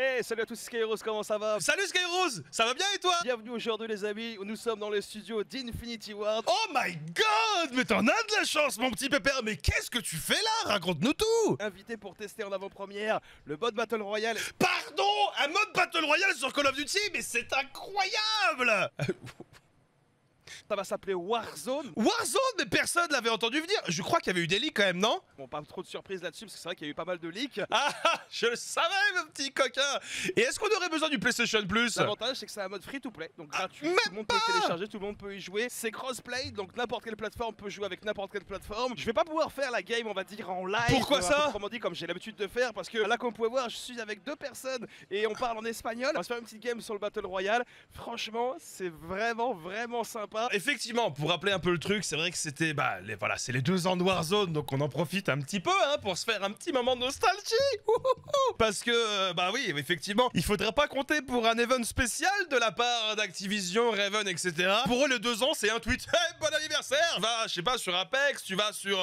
Hey, salut à tous, Skyros, comment ça va? Salut Skyros, ça va bien et toi? Bienvenue aujourd'hui les amis, nous sommes dans le studio d'Infinity Ward. Oh my god, mais t'en as de la chance mon petit pépère, mais qu'est-ce que tu fais là? Raconte-nous tout. Invité pour tester en avant-première le mode Battle Royale. Pardon, un mode Battle Royale sur Call of Duty, mais c'est incroyable. Ça va s'appeler Warzone. Warzone, mais personne l'avait entendu venir. Je crois qu'il y avait eu des leaks quand même, non? Bon, pas trop de surprises là-dessus, parce que c'est vrai qu'il y a eu pas mal de leaks. Ah, je le savais, mon petit coquin. Et est-ce qu'on aurait besoin du PlayStation Plus? L'avantage, c'est que c'est un mode free-to-play, donc gratuit. Tout le monde peut télécharger, tout le monde peut y jouer. C'est cross-play, donc n'importe quelle plateforme peut jouer avec n'importe quelle plateforme. Je vais pas pouvoir faire la game, on va dire, en live. Pourquoi ça? Autrement dit, comme j'ai l'habitude de faire, parce que là, comme vous pouvez voir, je suis avec deux personnes et on parle en espagnol. On va se faire une petite game sur le Battle Royale. Franchement, c'est vraiment sympa. Effectivement, pour rappeler un peu le truc, c'est vrai que c'était, voilà, c'est les 2 ans de Warzone, donc on en profite un petit peu, hein, pour se faire un petit moment de nostalgie. Parce que, bah oui, effectivement, il faudra pas compter pour un event spécial de la part d'Activision, Raven, etc. Pour eux, les 2 ans, c'est un tweet, hey, bon anniversaire, va, je sais pas, sur Apex, tu vas sur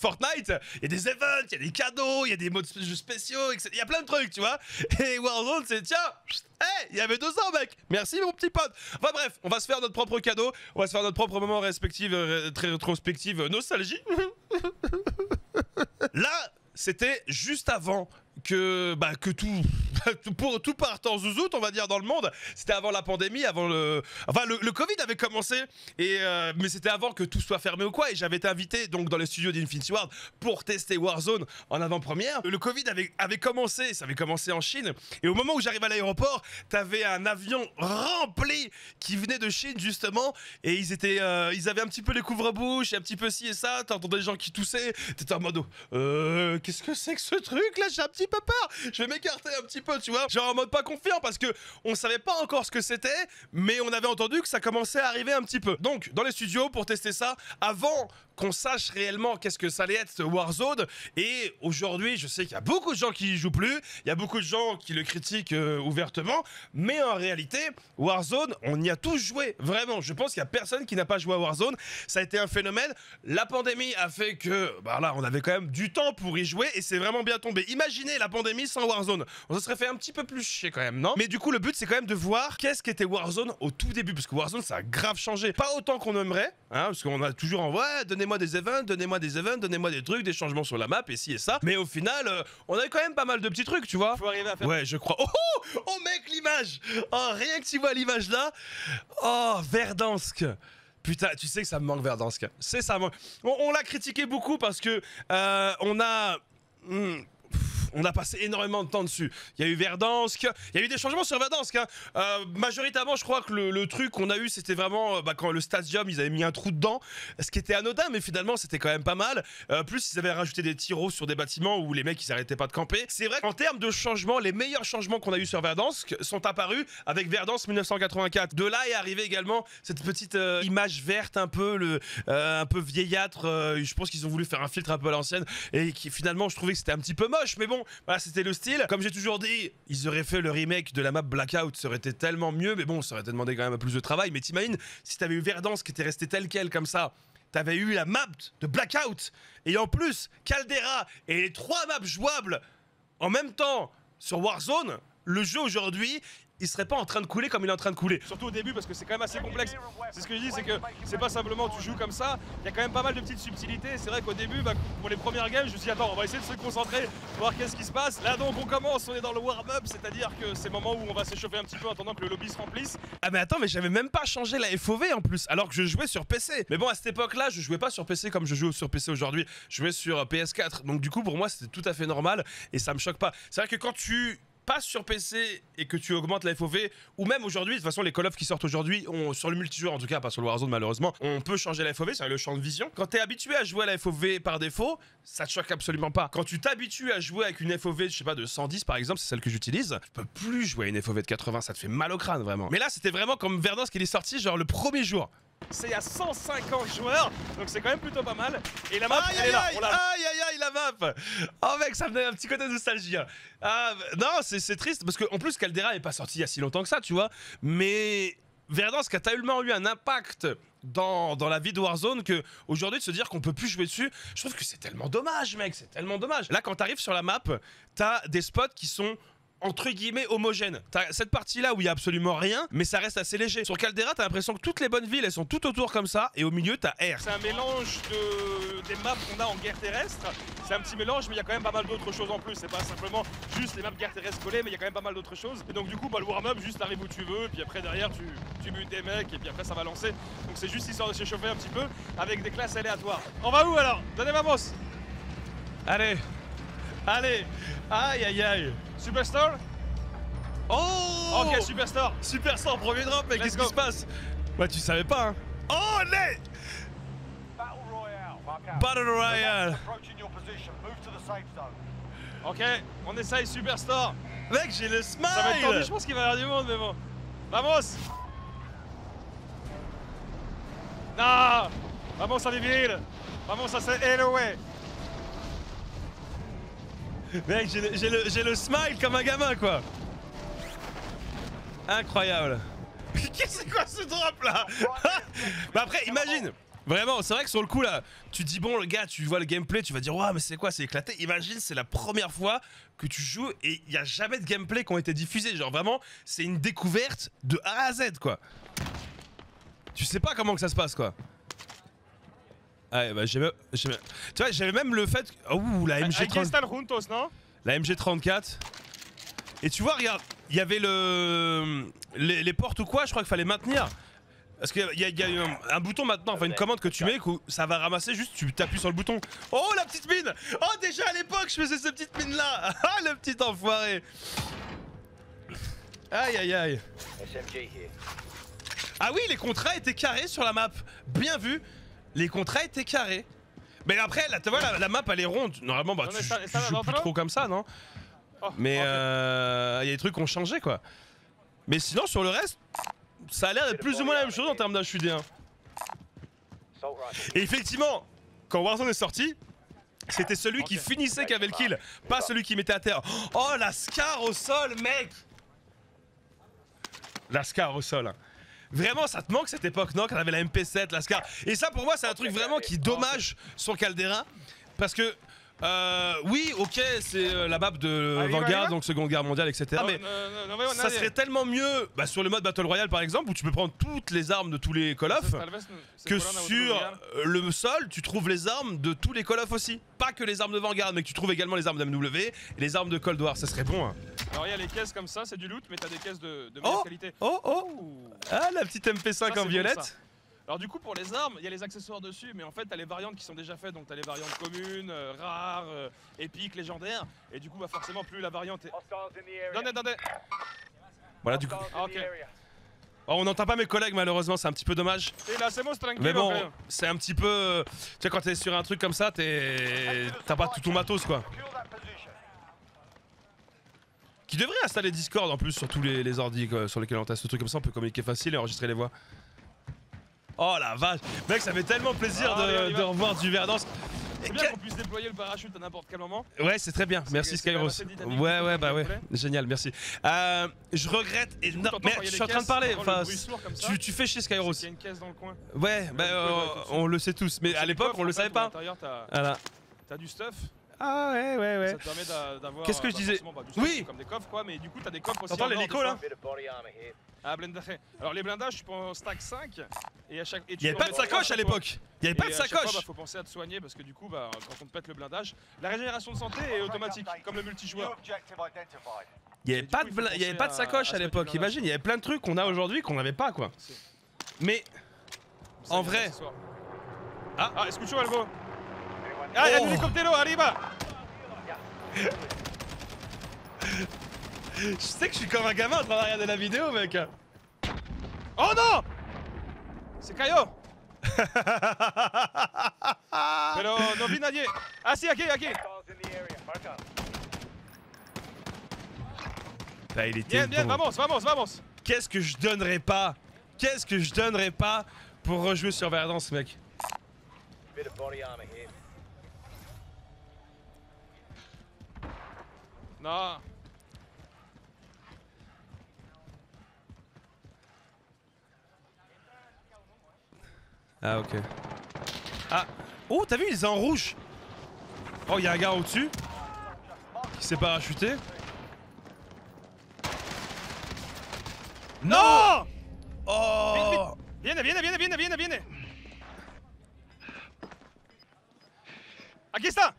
Fortnite, il y a des events, il y a des cadeaux, il y a des modes spéciaux, etc. Il y a plein de trucs, tu vois. Et Warzone, c'est, tiens, hey, il y avait 2 ans, mec, merci mon petit pote. Enfin bref, on va se faire notre propre cadeau. On va se faire notre propre moment très rétrospective nostalgie. Là, c'était juste avant que, que tout parte en zouzoute, on va dire, dans le monde. C'était avant la pandémie, avant le... Enfin, le Covid avait commencé, et mais c'était avant que tout soit fermé ou quoi, et j'avais été invité, donc, dans les studios d'Infinity Ward pour tester Warzone en avant-première. Le Covid avait commencé, ça avait commencé en Chine, et au moment où j'arrive à l'aéroport, t'avais un avion rempli qui venait de Chine, justement, et ils avaient un petit peu les couvre-bouches, un petit peu ci et ça, t'entendais des gens qui toussaient, t'étais en mode, qu'est-ce que c'est que ce truc, là, j'ai un petit peu peur, je vais m'écarter un petit peu, tu vois, genre en mode pas confiant parce que on savait pas encore ce que c'était, mais on avait entendu que ça commençait à arriver un petit peu. Donc dans les studios pour tester ça avant qu'on sache réellement qu'est-ce que ça allait être ce Warzone. Et aujourd'hui, je sais qu'il y a beaucoup de gens qui y jouent plus, il y a beaucoup de gens qui le critiquent ouvertement, mais en réalité Warzone, on y a tous joué, vraiment. Je pense qu'il y a personne qui n'a pas joué à Warzone. Ça a été un phénomène. La pandémie a fait que là on avait quand même du temps pour y jouer et c'est vraiment bien tombé. Imaginez la pandémie sans Warzone, on se serait fait un petit peu plus chier quand même, non? Mais du coup le but c'est quand même de voir qu'est-ce qu'était Warzone au tout début, parce que Warzone ça a grave changé, pas autant qu'on aimerait, hein, parce qu'on a toujours envoyé donnez-moi des events, donnez-moi des trucs, des changements sur la map et ci et ça, mais au final on avait quand même pas mal de petits trucs, tu vois. Faut arriver à faire... Ouais, je crois. Oh mec, l'image, rien que tu vois l'image là, Verdansk. Putain, tu sais que ça me manque Verdansk, c'est ça. On l'a critiqué beaucoup parce que on a passé énormément de temps dessus. Il y a eu Verdansk, il y a eu des changements sur Verdansk, hein. Majoritairement, je crois que le truc qu'on a eu, c'était vraiment quand le stadium, ils avaient mis un trou dedans, ce qui était anodin, mais finalement, c'était quand même pas mal. Plus, ils avaient rajouté des tiroirs sur des bâtiments où les mecs, ils arrêtaient pas de camper. C'est vrai qu'en termes de changements, les meilleurs changements qu'on a eu sur Verdansk sont apparus avec Verdansk 1984. De là est arrivée également cette petite image verte un peu vieillâtre. Je pense qu'ils ont voulu faire un filtre un peu à l'ancienne et qui finalement, je trouvais que c'était un petit peu moche, mais bon. Voilà, c'était le style. Comme j'ai toujours dit, ils auraient fait le remake de la map Blackout, ça aurait été tellement mieux, mais bon, ça aurait été demandé quand même plus de travail. Mais t'imagines, si t'avais eu Verdansk qui était resté tel quel comme ça, t'avais eu la map de Blackout, et en plus, Caldera, et les 3 maps jouables en même temps sur Warzone, le jeu aujourd'hui, il serait pas en train de couler comme il est en train de couler. Surtout au début parce que c'est quand même assez complexe. C'est ce que je dis, c'est que c'est pas simplement tu joues comme ça, il y a quand même pas mal de petites subtilités. C'est vrai qu'au début, pour les premières games, je me suis dit attends, on va essayer de se concentrer, voir qu'est-ce qui se passe. Là donc on commence, on est dans le warm-up, c'est-à-dire que c'est le moment où on va s'échauffer un petit peu en attendant que le lobby se remplisse. Ah mais attends, mais j'avais même pas changé la FOV en plus, alors que je jouais sur PC. Mais bon, à cette époque-là, je jouais pas sur PC comme je joue sur PC aujourd'hui, je jouais sur PS4. Donc du coup, pour moi, c'était tout à fait normal et ça me choque pas. C'est vrai que quand tu passe sur PC et que tu augmentes la FOV, ou même aujourd'hui, de toute façon les Call of qui sortent aujourd'hui, sur le multijoueur en tout cas, pas sur le Warzone malheureusement, on peut changer la FOV, c'est le champ de vision. Quand t'es habitué à jouer à la FOV par défaut, ça te choque absolument pas. Quand tu t'habitues à jouer avec une FOV, je sais pas, de 110 par exemple, c'est celle que j'utilise, je peux plus jouer à une FOV de 80, ça te fait mal au crâne vraiment. Mais là c'était vraiment comme Verdansk qui est sorti genre le premier jour. C'est à 150 joueurs, donc c'est quand même plutôt pas mal. Et la map, elle est là. Aïe aïe aïe, la map. Oh mec, ça me donne un petit côté de nostalgie. Non, c'est triste parce qu'en plus Caldera n'est pas sorti il y a si longtemps que ça, tu vois. Mais Verdansk a tellement eu un impact dans la vie de Warzone que aujourd'hui de se dire qu'on peut plus jouer dessus, je trouve que c'est tellement dommage, mec, c'est tellement dommage. Là, quand t'arrives sur la map, t'as des spots qui sont entre guillemets homogène. T'as cette partie-là où il n'y a absolument rien, mais ça reste assez léger. Sur Caldera, t'as l'impression que toutes les bonnes villes, elles sont toutes autour comme ça, et au milieu, t'as R. C'est un mélange des maps qu'on a en guerre terrestre. C'est un petit mélange, mais il y a quand même pas mal d'autres choses en plus. C'est pas simplement juste les maps guerre terrestre collées, mais il y a quand même pas mal d'autres choses. Et donc du coup, bah, le warm-up, juste t'arrives où tu veux, puis après derrière, tu butes des mecs, et puis après ça va lancer. Donc c'est juste histoire de s'échauffer un petit peu, avec des classes aléatoires. On va où alors? Donnez ma brosse. Allez. Allez. Aïe aïe aïe. Superstore. Oh. Ok, Superstore. Superstore, premier drop, mais qu'est-ce qui se passe? Bah tu savais pas, hein. Oh, allez. Battle Royale. Ok, on essaye Superstore. Mec, j'ai le smile. Ça va être tendu, je pense qu'il va y avoir du monde, mais bon. Vamos. Non. Vamos a vivir. Vamos a ser héroes. Mec, j'ai le smile comme un gamin, quoi. Incroyable. C'est quoi ce drop là? Bah après, imagine. Vraiment, c'est vrai que sur le coup là, tu dis bon le gars, tu vois le gameplay, tu vas dire waouh mais c'est quoi, c'est éclaté. Imagine, c'est la première fois que tu joues et il n'y a jamais de gameplay qui ont été diffusés. Genre vraiment, c'est une découverte de A à Z, quoi. Tu sais pas comment que ça se passe, quoi. Ah bah j'aime... Tu vois, j'avais même le fait... Ouh, la MG-34... non? La MG-34... Et tu vois, regarde, il y avait le... Les portes ou quoi, je crois qu'il fallait maintenir. Parce qu'il y a un bouton maintenant, enfin une commande que tu mets, que ça va ramasser, juste tu t'appuies sur le bouton. Oh, la petite mine! Oh, déjà à l'époque, je faisais cette petite mine-là! Ah, le petit enfoiré! Aïe, aïe, aïe. Ah oui, les contrats étaient carrés sur la map. Bien vu. Les contrats étaient carrés. Mais après, là, tu vois, la map, elle est ronde. Normalement, bah, tu joues plus trop comme ça, non? Mais il y a des trucs qui ont changé, quoi. Mais sinon, sur le reste, ça a l'air d'être plus ou moins la même chose en termes d'HUD. Hein. Et effectivement, quand Warzone est sorti, c'était celui qui finissait qui avait le kill, pas celui qui mettait à terre. Oh, la SCAR au sol, mec! La SCAR au sol. Vraiment, ça te manque cette époque, non? Quand on avait la MP7, la SCAR. Et ça, pour moi, c'est un truc vraiment qui dommage sur Caldera. Parce que, oui, ok, c'est la map de Vanguard, donc Seconde Guerre mondiale, etc. Mais ça serait tellement mieux bah, sur le mode Battle Royale, par exemple, où tu peux prendre toutes les armes de tous les Call of, que sur le sol, tu trouves les armes de tous les Call of aussi. Pas que les armes de Vanguard, mais que tu trouves également les armes d'MW et les armes de Cold War. Ça serait bon, hein. Alors il y a les caisses comme ça, c'est du loot, mais t'as des caisses de meilleure qualité. Oh oh. Ah, la petite MP5 en violette. Bon, alors du coup pour les armes, il y a les accessoires dessus, mais en fait t'as les variantes qui sont déjà faites, donc t'as les variantes communes, rares, épiques, légendaires, et du coup bah forcément plus la variante est... Donnez. Voilà du coup... Ah, okay. Oh, on n'entend pas mes collègues malheureusement, c'est un petit peu dommage. Mais bon, c'est un petit peu... Tu sais quand t'es sur un truc comme ça, t'as pas tout ton matos, quoi. Qui devrait installer Discord en plus sur tous les ordis sur lesquels on teste ce truc, comme ça on peut communiquer facile et enregistrer les voix. Oh la vache, mec, ça fait tellement plaisir de revoir du Verdansk. C'est bien qu'on puisse déployer le parachute à n'importe quel moment. Ouais, c'est très bien, merci Skyros. Ouais, bah ouais, génial, merci. Je regrette énormément, mais je suis en train de parler, enfin, tu fais chier Skyros. Il y a une caisse dans le coin. Ouais, bah on le sait tous, mais à l'époque on le savait pas. T'as du stuff. Ah ouais. Ça te permet d'avoir... Qu'est-ce que je disais? Oui, comme des coffres, quoi, mais du coup t'as des coffres aussi. T'entends l'hélico là? Ah, blindage. Alors les blindages, je prends stack 5. Et à chaque... Il n'y avait pas de sacoche à l'époque. Il n'y avait pas de sacoche. Il faut penser à te soigner parce que du coup, bah, quand on te pète le blindage, la régénération de santé est automatique, comme le multijoueur. Il n'y avait pas de sacoche à l'époque, imagine. Il y avait plein de trucs qu'on a aujourd'hui qu'on n'avait pas, quoi. Mais en vrai... Ah, escucho algo. Ah, il y a un hélicoptère, arriba. Je sais que je suis comme un gamin en train de regarder la vidéo, mec. Oh non! C'est Caillot. Pero no vi nadie. Ah si, aquí. Là, il était bien, vamos. Qu'est-ce que je donnerais pas pour rejouer sur Verdansk, mec. Non. Ah, ok. Ah. Oh, t'as vu, il est en rouge. Oh, il y a un gars au-dessus qui s'est parachuté. No! O! Viene. Aquí está.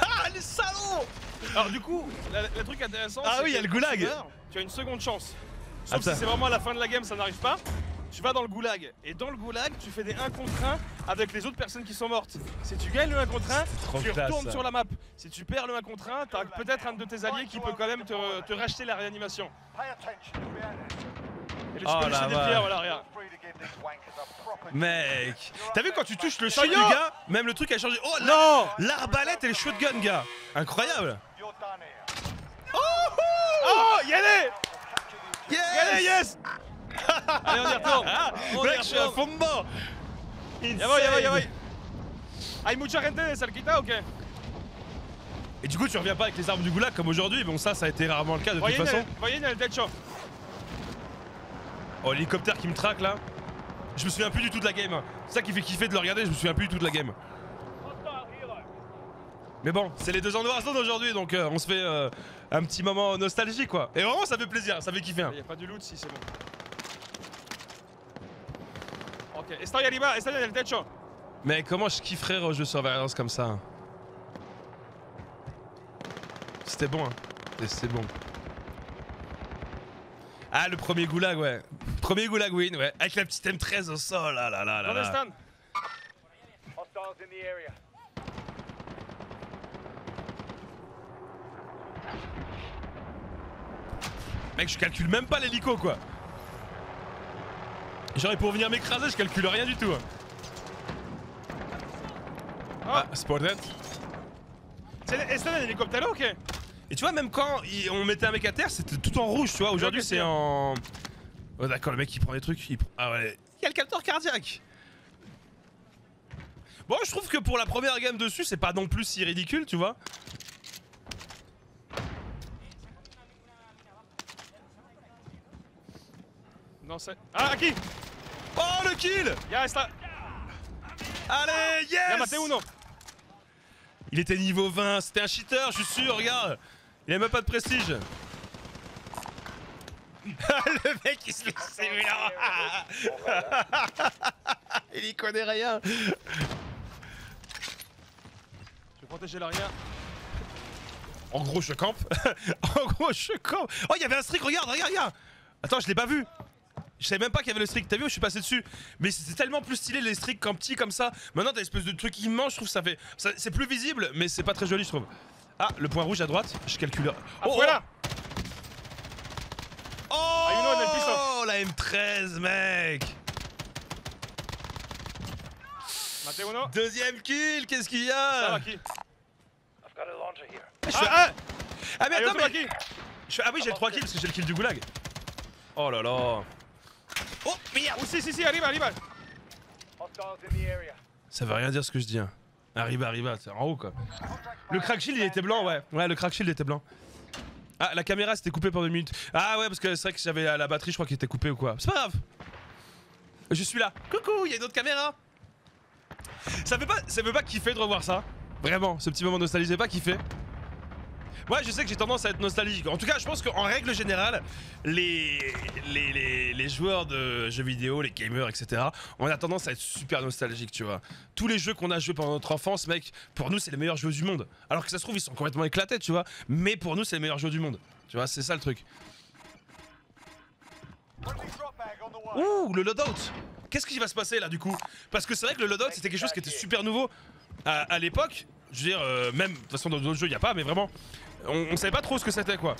Ah, les salauds! Alors du coup, le truc intéressant, ah oui, il y a le goulag. Tu as une seconde chance. Sauf si c'est vraiment à la fin de la game, ça n'arrive pas. Tu vas dans le goulag, et dans le goulag, tu fais des 1 contre 1 avec les autres personnes qui sont mortes. Si tu gagnes le 1 contre 1, tu retournes sur la map. Si tu perds le 1 contre 1, t'as peut-être un de tes alliés qui peut quand même te racheter la réanimation. Et là, tu peux laisser des pierres à l'arrière. Mec, t'as vu quand tu touches le cheveu du gars, même le truc a changé. Oh non, l'arbalète et les shotguns, gars. Incroyable. Oh, y allez. Yes. Allez, on y retourne. Black, je suis à fond. Ya voy. Hay mucha gente de cerquita, ok. Et du coup, tu reviens pas avec les armes du goulag comme aujourd'hui. Bon, ça a été rarement le cas de toute façon. Voyez, le dead shot. Oh, l'hélicoptère qui me traque là. Je me souviens plus du tout de la game. C'est ça qui fait kiffer de le regarder, je me souviens plus du tout de la game. Mais bon, c'est les 2 ans de Warzone aujourd'hui, donc on se fait un petit moment nostalgie quoi. Et vraiment, ça fait plaisir, ça fait kiffer. Hein. Y'a pas du loot si, c'est bon. Ok, estoy arriba, estoy en el techo. Mais comment je kifferais au jeu surveillance comme ça. C'était bon, hein. C'était bon. Ah, le premier goulag, ouais. Premier goulag win, ouais. Avec la petite M13 au sol, là, là, là, là. Mec, je calcule même pas l'hélico, quoi. Genre, pour venir m'écraser, je calcule rien du tout. Ah, Sportnet. Est-ce que c'est un hélicoptère, ok? Et tu vois, même quand on mettait un mec à terre, c'était tout en rouge, tu vois. Aujourd'hui, c'est en... Oh d'accord, le mec il prend des trucs, il prend... Ah ouais, il y a le capteur cardiaque. Bon, je trouve que pour la première game dessus, c'est pas non plus si ridicule, tu vois. Non, c'est... Ah, qui? Oh, le kill. Allez, yes. Il était niveau 20, c'était un cheater, je suis sûr, regarde. Il a même pas de prestige. Le mec il se laisse sévir. Il y connaît rien. Je vais protéger l'arrière. En gros je campe. Oh il y avait un streak, regarde. Attends, je l'ai pas vu. Je savais même pas qu'il y avait le streak, t'as vu où je suis passé dessus. Mais c'était tellement plus stylé les streaks quand petit comme ça. Maintenant t'as l'espèce de truc immense, je trouve ça fait... C'est plus visible mais c'est pas très joli je trouve. Ah, le point rouge à droite, je calcule. Oh voilà. Oh la M13 mec. Deuxième kill, qu'est-ce qu'il y a? Ah mais attends mais... Ah oui j'ai 3 kills parce que j'ai le kill du goulag. Oh là là. Oh merde. Si, arriba. Ça veut rien dire ce que je dis hein. Arriba, c'est en haut quoi. Le crack shield il était blanc ouais. Ouais le crack shield était blanc. Ah, la caméra s'était coupée pendant 2 minutes. Ah ouais, parce que c'est vrai que j'avais la batterie, je crois, qui était coupée ou quoi. C'est pas grave. Je suis là. Coucou, il y a une autre caméra. Ça veut pas kiffer de revoir ça. Vraiment, ce petit moment nostalgique, c'est pas kiffer. Moi, je sais que j'ai tendance à être nostalgique. En tout cas, je pense qu'en règle générale, les joueurs de jeux vidéo, les gamers, etc., on a tendance à être super nostalgique, tu vois. Tous les jeux qu'on a joués pendant notre enfance, mec, pour nous, c'est les meilleurs jeux du monde. Alors que ça se trouve, ils sont complètement éclatés, tu vois. Mais pour nous, c'est les meilleurs jeux du monde. Tu vois, c'est ça le truc. Ouh, le loadout. Qu'est-ce qui va se passer là, du coup? Parce que c'est vrai que le loadout, c'était quelque chose qui était super nouveau à l'époque. Je veux dire, même, de toute façon, dans d'autres jeux, il n'y a pas, mais vraiment, on savait pas trop ce que c'était, quoi.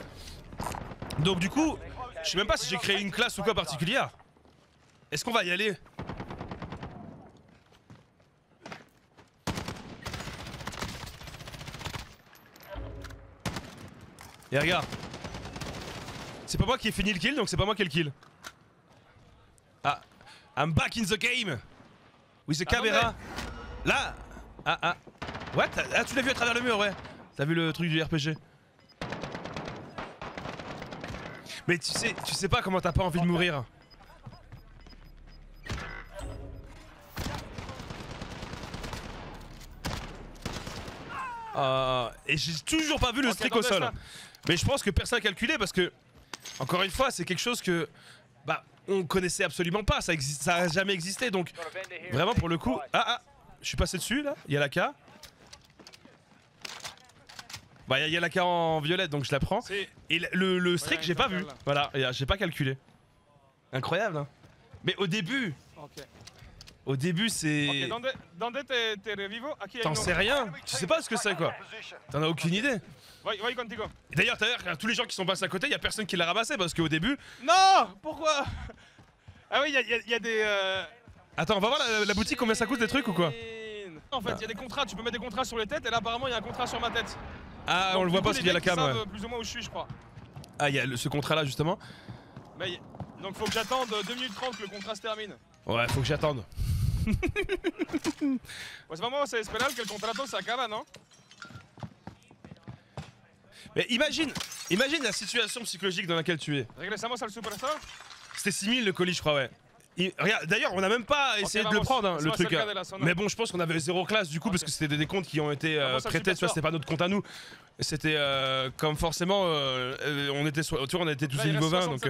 Donc du coup, je sais même pas si j'ai créé une classe ou quoi particulière. Est-ce qu'on va y aller? Et regarde. C'est pas moi qui ai fini le kill, donc c'est pas moi qui ai le kill. Ah, I'm back in the game. With the camera. Là. Ah. What? Ah, tu l'as vu à travers le mur, ouais. T'as vu le truc du RPG. Mais tu sais pas comment t'as pas envie de mourir. Et j'ai toujours pas vu le streak au sol. Mais je pense que personne a calculé parce que, encore une fois, c'est quelque chose que bah, on connaissait absolument pas, ça n'a jamais existé, donc vraiment pour le coup... Ah, je suis passé dessus là, il y a la K. Bah il y a la K en violette donc je la prends. Et le streak j'ai pas vu, voilà, j'ai pas calculé. Incroyable hein. Mais au début... Okay. Au début c'est... Okay, t'en sais rien, tu sais pas ce que c'est quoi. T'en as aucune idée. D'ailleurs, tous les gens qui sont passés à côté, y a personne qui l'a ramassé parce qu'au début... Non. Pourquoi? Ah oui, y a des... Attends, on va voir la boutique combien ça coûte des trucs ou quoi? En fait, y a des contrats, tu peux mettre des contrats sur les têtes et là apparemment y a un contrat sur ma tête. Ah, donc, on le voit pas parce qu'il y a la cam, ouais. Plus ou moins où je suis, je crois. Ah, y a ce contrat là justement. Mais, donc faut que j'attende 2 minutes 30 que le contrat se termine. Ouais, faut que j'attende. Pues vamos a esperar que el contrato se acaba, non? Mais imagine la situation psychologique dans laquelle tu es. Regresamos al superstore. C'était 6000 le colis, je crois, ouais. D'ailleurs, on n'a même pas essayé de le prendre, hein, le truc. Mais bon, je pense qu'on avait zéro classe du coup, parce que c'était des comptes qui ont été traités, tu vois, c'était pas notre compte à nous. C'était comme forcément, on était sur, tu vois, on était tous des niveau 20, donc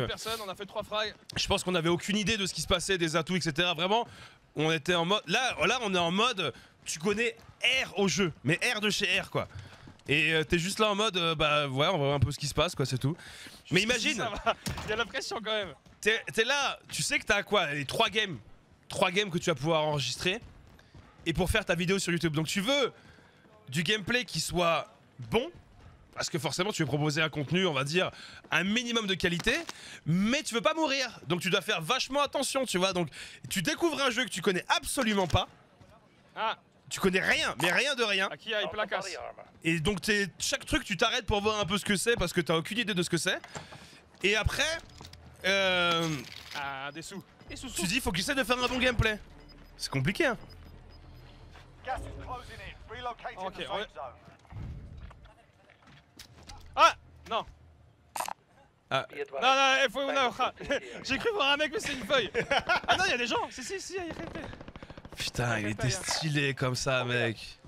on a fait 3 frags. Je pense qu'on avait aucune idée de ce qui se passait, des atouts, etc. Vraiment, on était en mode. Là, on est en mode, tu connais R au jeu, mais R de chez R, quoi. Et t'es juste là en mode, bah ouais, on va voir un peu ce qui se passe, quoi, c'est tout. Mais imagine, il y a la pression quand même. T'es là, tu sais que t'as quoi, les 3 games, 3 games que tu vas pouvoir enregistrer et pour faire ta vidéo sur YouTube. Donc tu veux du gameplay qui soit bon, parce que forcément tu veux proposer un contenu, on va dire, un minimum de qualité, mais tu veux pas mourir. Donc tu dois faire vachement attention, tu vois. Donc tu découvres un jeu que tu connais absolument pas. Ah. Tu connais rien, mais rien de rien. Et donc chaque truc, tu t'arrêtes pour voir un peu ce que c'est, parce que t'as aucune idée de ce que c'est. Et après... Ah, des sous. Tu dis, faut que j'essaie de faire un bon gameplay. C'est compliqué, hein. Ok, on est... Ah, non. Ah. Non, il faut une... J'ai cru voir un mec, mais c'est une feuille. Ah non, il y a des gens. Si, il y a quelqu'un. Putain, il était stylé comme ça, mec.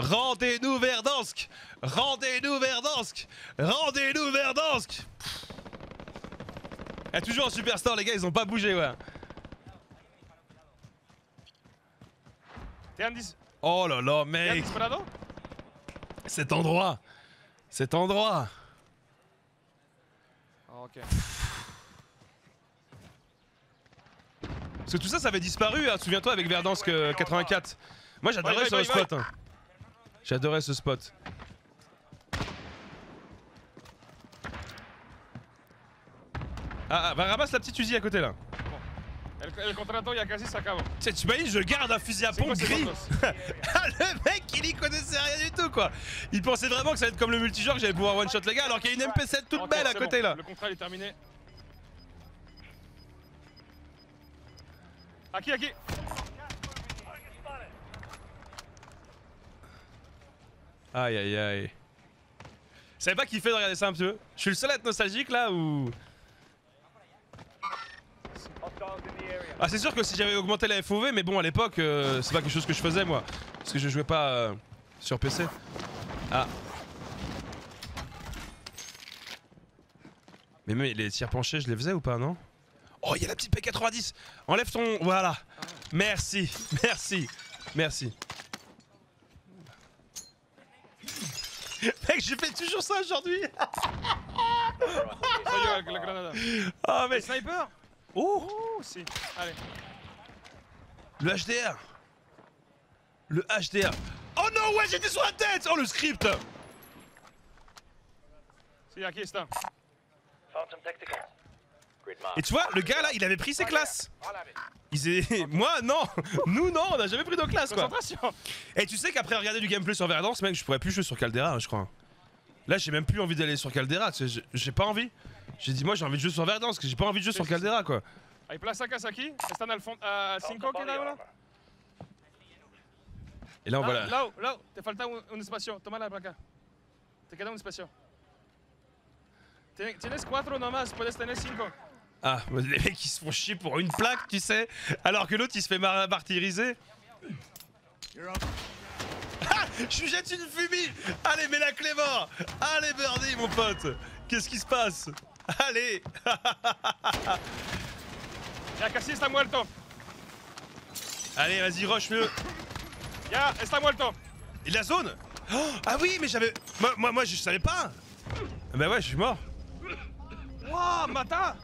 Rendez-nous Verdansk! Rendez-nous Verdansk! Rendez-nous Verdansk! Il y a toujours un superstore, les gars, ils ont pas bougé, ouais. Oh là là, mec! Cet endroit! Cet endroit! Oh, ok. Parce que tout ça, ça avait disparu, hein. Souviens-toi avec Verdansk 84. Moi, j'adorais ce spot. Hein. J'adorais ce spot. Ah, va ramasse la petite Uzi à côté là. Tiens, tu imagines, je garde un fusil à pompe gris. Ah, le mec, il y connaissait rien du tout quoi. Il pensait vraiment que ça allait être comme le multijoueur, que j'allais pouvoir one shot les gars, alors qu'il y a une MP7 toute belle à côté là. Le contrat est terminé. Aki. Aïe aïe aïe. Je savais pas kiffer de regarder ça un petit peu. Je suis le seul à être nostalgique là ou... Ah c'est sûr que si j'avais augmenté la FOV, mais bon à l'époque c'est pas quelque chose que je faisais moi. Parce que je jouais pas sur PC. Ah. Mais les tirs penchés je les faisais ou pas non? Oh y'a la petite P90. Enlève ton... Voilà. Merci. Mec, je fais toujours ça aujourd'hui. Oh mais... Sniper. Oh si. Allez. Le HDR. Oh non, ouais, j'étais sur la tête. Oh, le script. C'est à qui ça? Phantom Tactical. Et tu vois, le gars là, il avait pris ses classes. Moi, non. Nous, non, on a jamais pris nos classes quoi. Et tu sais qu'après regarder du gameplay sur Verdansk, mec, je pourrais plus jouer sur Caldera, hein, je crois. Là, j'ai même plus envie d'aller sur Caldera, tu sais, j'ai pas envie. J'ai dit, moi, j'ai envie de jouer sur Verdansk, j'ai pas envie de jouer sur Caldera quoi. Et là, on va là. Là, te falta un espacio, toma la placa. Te queda un espacio. Tienes 4 nomás, puedes tener 5. Ah, les mecs ils se font chier pour une plaque, tu sais, alors que l'autre il se fait martyriser. Ah, Je lui jette une fumée. Allez, mets la clé mort. Allez, Birdie, mon pote. Qu'est-ce qui se passe? Allez. Allez, vas-y, rush mieux. Et la zone? Ah oui, mais j'avais... Moi, je savais pas. Bah ouais, je suis mort. Wouah, Mata.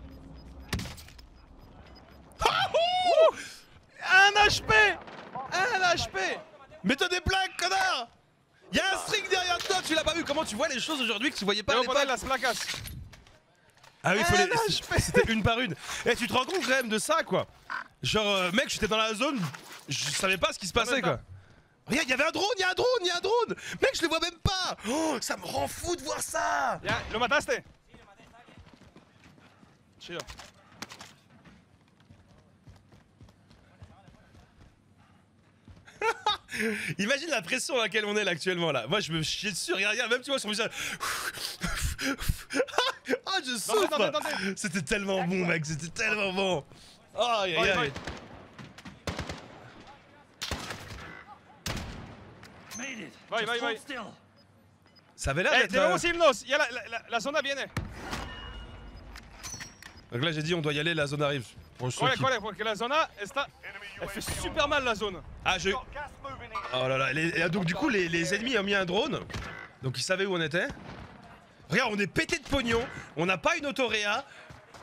Un HP. Un HP. Mais t'as des blagues, connard. Y'a un string derrière toi, tu l'as pas vu. Comment tu vois les choses aujourd'hui que tu voyais pas à l'époque? Ah oui, faut les... C'était une par une. Eh, tu te rends compte quand même de ça, quoi? Genre, mec, j'étais dans la zone, je savais pas ce qui se passait, quoi. Regarde, y'avait un drone, y'a un drone, y'a un drone. Mec, je le vois même pas. Oh, ça me rend fou de voir ça. Lo mataste? Chido. Imagine la pression à laquelle on est là actuellement là. Moi je me chie dessus, regarde, même tu vois sur mon visage. Ah, je souffre. C'était tellement bon, mec, c'était tellement bon. Oh, regarde. Vai. Ça avait l'air d'être... La zona viene. Donc là j'ai dit on doit y aller, la zone arrive. La zona está... Elle fait super mal la zone. Ah j'ai eu... Oh là là, donc du coup les ennemis ont mis un drone. Donc ils savaient où on était. Regarde, on est pété de pognon. On n'a pas une autoréa.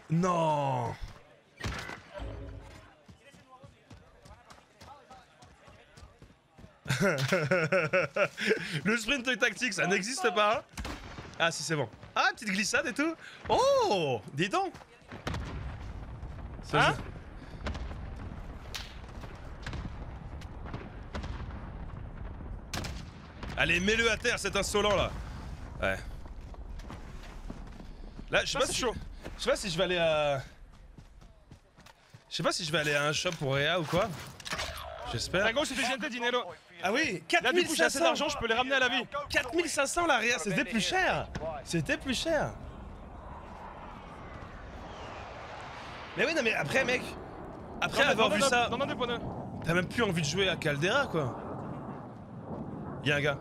Non. Le sprint tactique, ça n'existe pas. Ah si, c'est bon. Ah, petite glissade et tout. Oh, dis donc. Hein? Allez, mets-le à terre, cet insolent là. Ouais. Là, je sais pas si... chaud. Je sais pas si je vais aller à... Je sais pas si je vais aller à un shop pour Réa ou quoi. J'espère. À gauche, suffisante dinero. Ah oui, 4500 d'argent, je peux les ramener à la vie. 4500 la Réa, c'était plus cher. C'était plus cher. Mais oui, non mais après mec, après avoir vu ça, t'as même plus envie de jouer à Caldera, quoi. Y'a un gars.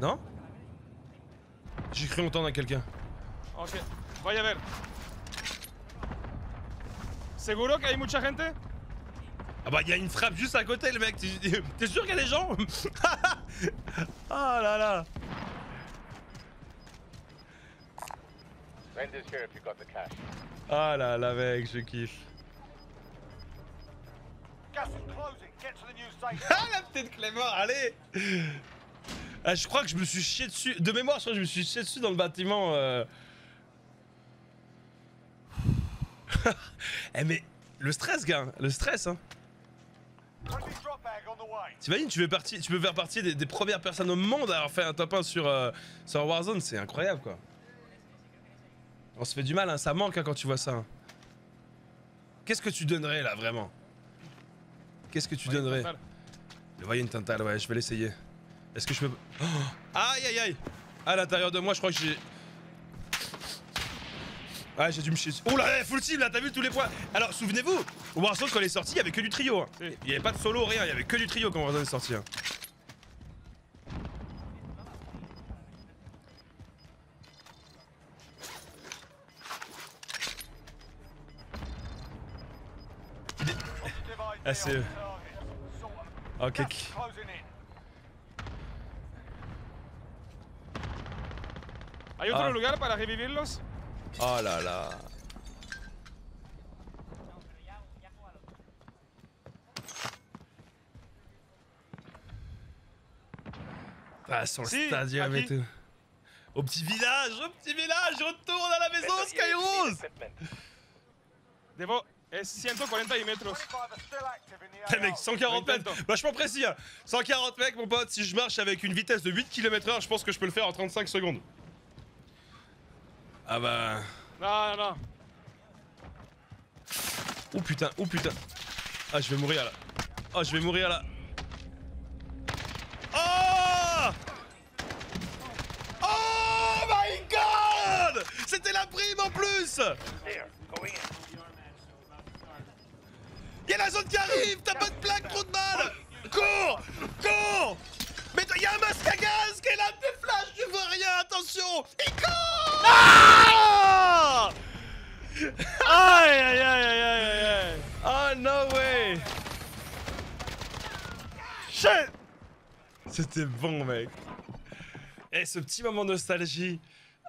Non? J'ai cru entendre quelqu'un. Ok, voy a ver. Seguro que hay mucha gente? Ah bah y'a une frappe juste à côté, le mec. T'es sûr qu'il y a des gens? Oh là là. Ah là là, mec, je kiffe. Ah la petite Clément, allez. Ah, je crois que je me suis chié dessus. De mémoire, je crois que je me suis chié dessus dans le bâtiment. Eh mais le stress, gars, le stress, hein. T'imagines, tu peux faire partie des premières personnes au monde à avoir fait un top 1 sur Warzone, c'est incroyable, quoi. On se fait du mal, hein, ça manque, hein, quand tu vois ça. Hein. Qu'est-ce que tu donnerais là, vraiment? Qu'est-ce que tu donnerais? Le voyant tintale, ouais, je vais l'essayer. Est-ce que je peux... Oh, aïe aïe aïe. À l'intérieur de moi, je crois que j'ai... Ah, j'ai dû me chier. Oh là là, full team là, t'as vu tous les points. Alors, souvenez-vous, Warzone quand il est sorti, il y avait que du trio. Hein. Oui. Il y avait pas de solo, rien, il y avait que du trio quand Warzone est sorti. Hein. Ah, c'est eux. Ok. Hay otro lugar para revivirlos? Oh là là. Ah, sur le stadium et tout. Au petit village, retourne à la maison, Skyros. Devo... 140 mètres. Hey mec, 140 mètres, vachement précis, hein. 140 mètres, mon pote, si je marche avec une vitesse de 8 km/h, je pense que je peux le faire en 35 secondes. Ah bah... Non, non, non. Oh putain, oh putain. Ah, je vais mourir là. Oh, je vais mourir là. Oh, oh my god. C'était la prime en plus. Y'a la zone qui arrive, t'as pas de plaque, trop de balles. Cours, cours. Mais attention. Ico ah. Aïe aïe aïe aïe aïe aïe. Oh no way. Shit. C'était bon mec. Et ce petit moment nostalgie.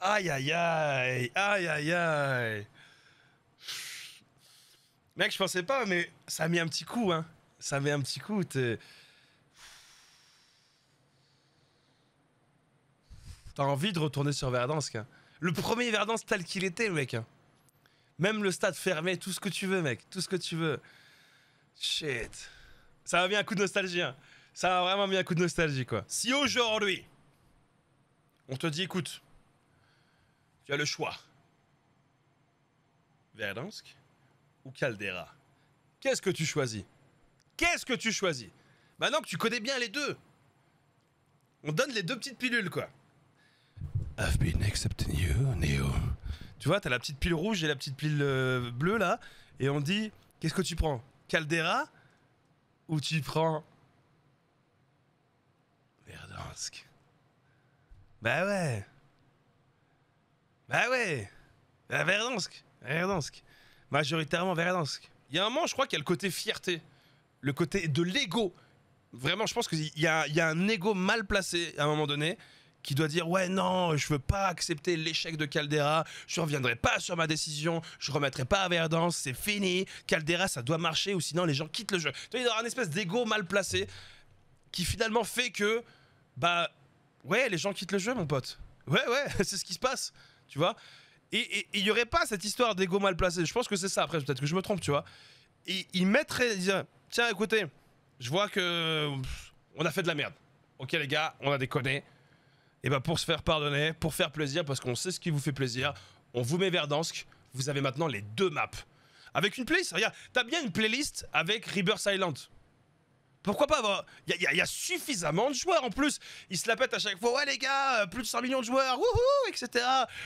Aïe aïe aïe. Aïe aïe aïe. Mec, je pensais pas, mais ça met un petit coup, hein. Ça met un petit coup, t'as envie de retourner sur Verdansk, hein. Le premier Verdansk tel qu'il était, mec. Hein. Même le stade fermé, tout ce que tu veux, mec. Tout ce que tu veux. Shit. Ça m'a mis un coup de nostalgie, hein. Ça m'a vraiment mis un coup de nostalgie, quoi. Si aujourd'hui, on te dit, écoute, tu as le choix. Verdansk ou Caldera. Qu'est-ce que tu choisis? Qu'est-ce que tu choisis? Maintenant que tu connais bien les deux, on donne les deux petites pilules, quoi. I've been accepting you, Neo. Tu vois, t'as la petite pile rouge et la petite pile bleue, là, et on dit, qu'est-ce que tu prends? Caldera ou tu prends Verdansk? Bah ouais. Bah ouais. Verdansk. Verdansk. Majoritairement Verdansk. Il y a un moment, je crois qu'il y a le côté fierté, le côté de l'ego. Vraiment, je pense qu'il y a un ego mal placé à un moment donné qui doit dire ouais non, je veux pas accepter l'échec de Caldera, je reviendrai pas sur ma décision, je remettrai pas à Verdansk, c'est fini. Caldera, ça doit marcher ou sinon les gens quittent le jeu. Il y a un espèce d'ego mal placé qui finalement fait que bah ouais les gens quittent le jeu, mon pote. Ouais ouais, c'est ce qui se passe, tu vois. Et il n'y aurait pas cette histoire d'ego mal placé. Je pense que c'est ça, après, peut-être que je me trompe, tu vois. Et ils mettraient, ils disaient, tiens, écoutez, je vois que on a fait de la merde. Ok, les gars, on a déconné. Et bah, pour se faire pardonner, pour faire plaisir, parce qu'on sait ce qui vous fait plaisir, on vous met Verdansk, vous avez maintenant les deux maps. Avec une playlist, regarde, t'as bien une playlist avec Rebirth Island. Pourquoi pas avoir... Il y a suffisamment de joueurs en plus. Ils se la pètent à chaque fois. Ouais les gars, plus de 100 millions de joueurs, wouhou, etc.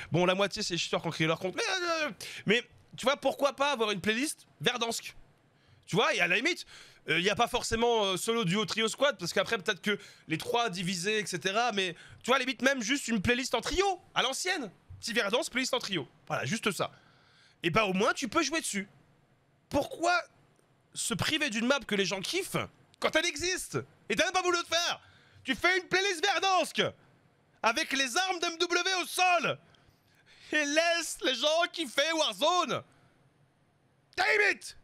Bon, la moitié, c'est juste qu'on crée leur compte. Mais tu vois, pourquoi pas avoir une playlist Verdansk? Tu vois, et à la limite, il n'y a pas forcément solo, duo, trio, squad, parce qu'après, peut-être que les trois divisés, etc. Mais tu vois, à la limite, même juste une playlist en trio, à l'ancienne. Petit Verdansk, playlist en trio. Voilà, juste ça. Et bah, au moins, tu peux jouer dessus. Pourquoi se priver d'une map que les gens kiffent quand elle existe? Et t'as même pas voulu le faire. Tu fais une playlist Verdansk avec les armes d'MW au sol et laisse les gens qui font Warzone. Damn it.